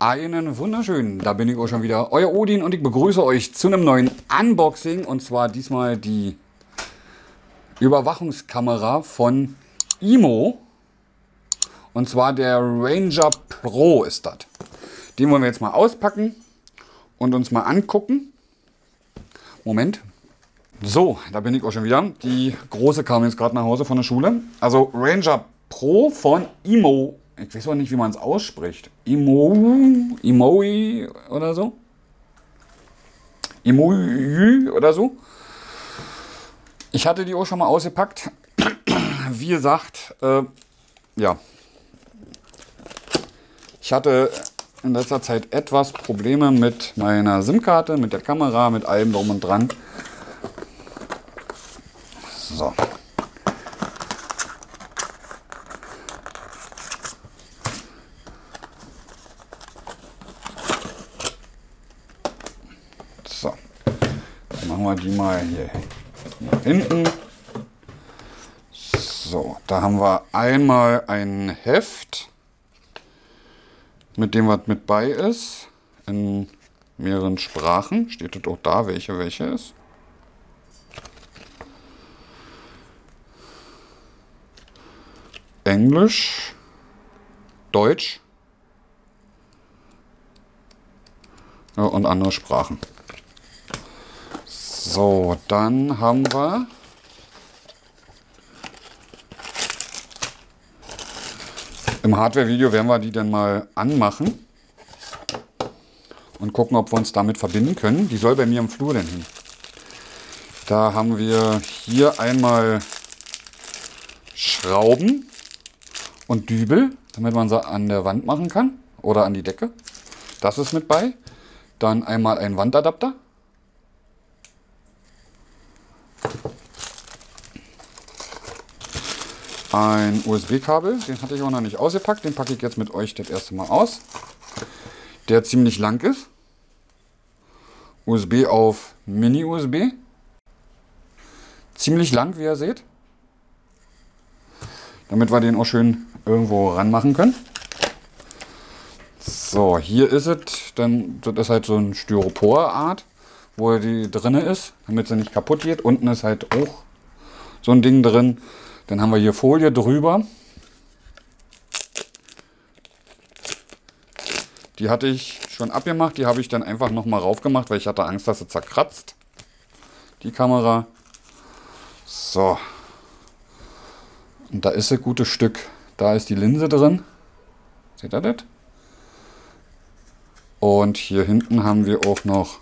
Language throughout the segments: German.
Einen wunderschönen, da bin ich auch schon wieder, euer Odin, und ich begrüße euch zu einem neuen Unboxing, und zwar diesmal die Überwachungskamera von Imou, und zwar der Ranger Pro ist das. Den wollen wir jetzt mal auspacken und uns mal angucken. Moment. So, da bin ich auch schon wieder. Die Große kam jetzt gerade nach Hause von der Schule. Also Ranger Pro von Imou. Ich weiß auch nicht, wie man es ausspricht. Imou oder so. Imou oder so. Ich hatte die auch schon mal ausgepackt. Wie gesagt, ja. Ich hatte in letzter Zeit etwas Probleme mit meiner SIM-Karte, mit der Kamera, mit allem drum und dran. So. So. Dann machen wir die mal hier hinten. So, da haben wir einmal ein Heft, mit dem was mit bei ist, in mehreren Sprachen. Steht das auch da, welche ist. Englisch, Deutsch, ja, und andere Sprachen. So, dann haben wir im Hardware-Video werden wir die dann mal anmachen und gucken, ob wir uns damit verbinden können. Die soll bei mir im Flur denn hin. Da haben wir hier einmal Schrauben und Dübel, damit man sie an der Wand machen kann oder an die Decke. Das ist mit bei. Dann einmal ein Wandadapter. Ein USB-Kabel, den hatte ich auch noch nicht ausgepackt, den packe ich jetzt mit euch das erste Mal aus, der ziemlich lang ist. USB auf Mini-USB, ziemlich lang, wie ihr seht, damit wir den auch schön irgendwo ranmachen können. So, hier ist es, dann, das ist halt so ein Styropor-Art, wo die drinne ist, damit sie nicht kaputt geht. Unten ist halt auch so ein Ding drin. Dann haben wir hier Folie drüber. Die hatte ich schon abgemacht. Die habe ich dann einfach nochmal rauf gemacht, weil ich hatte Angst, dass sie zerkratzt. Die Kamera. So. Und da ist ein gutes Stück. Da ist die Linse drin. Seht ihr das? Und hier hinten haben wir auch noch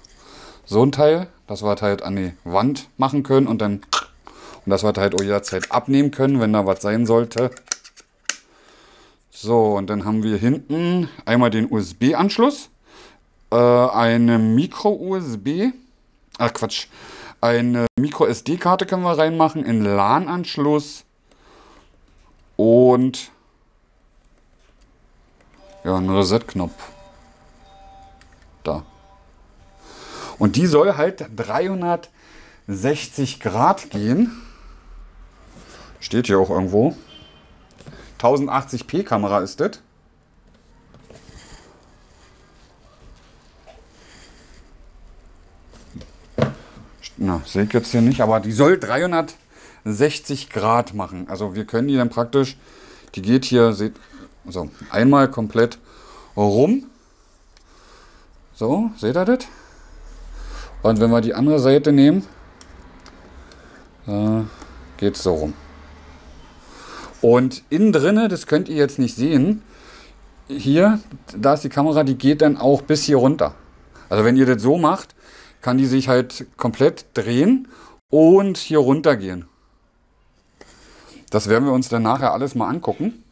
so ein Teil, das wir halt an die Wand machen können und dann... Und das wir halt auch jederzeit abnehmen können, wenn da was sein sollte. So, und dann haben wir hinten einmal den USB-Anschluss, eine Micro-USB, ach Quatsch, eine Micro-SD-Karte können wir reinmachen, einen LAN-Anschluss und ja, einen Reset-Knopf. Da. Und die soll halt 360 Grad gehen. Steht hier auch irgendwo. 1080p Kamera ist das. Na, sehe ich jetzt hier nicht, aber die soll 360 Grad machen. Also wir können die dann praktisch, die geht hier, seht, so, einmal komplett rum. So, seht ihr das? Und wenn wir die andere Seite nehmen, geht es so rum. Und innen drinne, das könnt ihr jetzt nicht sehen, hier, da ist die Kamera, die geht dann auch bis hier runter. Also wenn ihr das so macht, kann die sich halt komplett drehen und hier runter gehen. Das werden wir uns dann nachher alles mal angucken.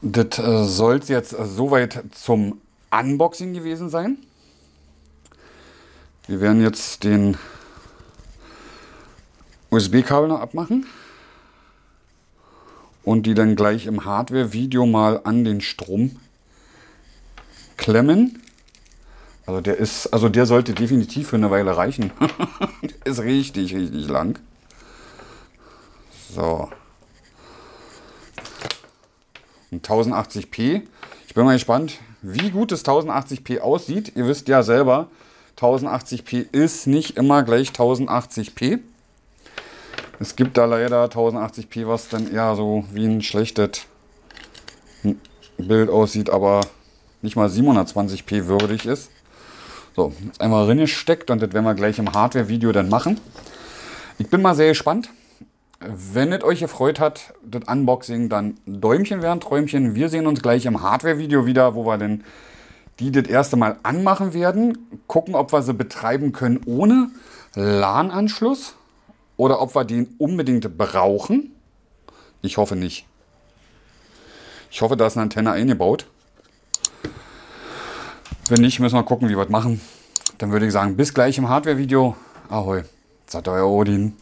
Das soll es jetzt soweit zum Unboxing gewesen sein. Wir werden jetzt den USB-Kabel noch abmachen und die dann gleich im Hardware-Video mal an den Strom klemmen. Also der sollte definitiv für eine Weile reichen. Der ist richtig lang. So. Und 1080p. Ich bin mal gespannt, wie gut das 1080p aussieht. Ihr wisst ja selber, 1080p ist nicht immer gleich 1080p. Es gibt da leider 1080p, was dann eher so wie ein schlechtes Bild aussieht, aber nicht mal 720p würdig ist. So, einmal reingesteckt und das werden wir gleich im Hardware-Video dann machen. Ich bin mal sehr gespannt. Wenn es euch gefreut hat, das Unboxing, dann Däumchen wären Träumchen. Wir sehen uns gleich im Hardware-Video wieder, wo wir dann die das erste Mal anmachen werden. Gucken, ob wir sie betreiben können ohne LAN-Anschluss oder ob wir den unbedingt brauchen. Ich hoffe nicht. Ich hoffe, da ist eine Antenne eingebaut. Wenn nicht, müssen wir gucken, wie wir es machen. Dann würde ich sagen, bis gleich im Hardware-Video. Ahoi, sagt euer Odin.